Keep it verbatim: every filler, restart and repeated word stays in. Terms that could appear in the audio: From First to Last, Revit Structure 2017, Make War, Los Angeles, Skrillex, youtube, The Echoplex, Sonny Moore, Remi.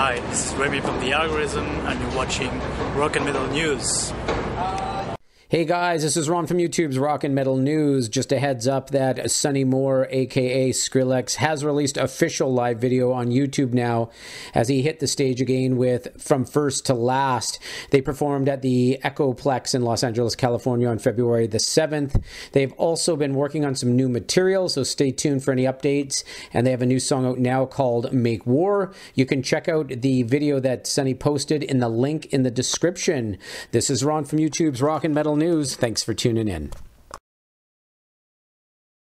Hi, this is Remi from The Algorithm, and you're watching Rock and Metal News. Hey guys, this is Ron from YouTube's Rock and Metal News. Just a heads up that Sonny Moore, aka Skrillex, has released official live video on YouTube now as he hit the stage again with From First to Last. They performed at the Echoplex in Los Angeles, California on February the seventh. They've also been working on some new material, so stay tuned for any updates. And they have a new song out now called Make War. You can check out the video that Sonny posted in the link in the description. This is Ron from YouTube's Rock and Metal News. Thanks for tuning in.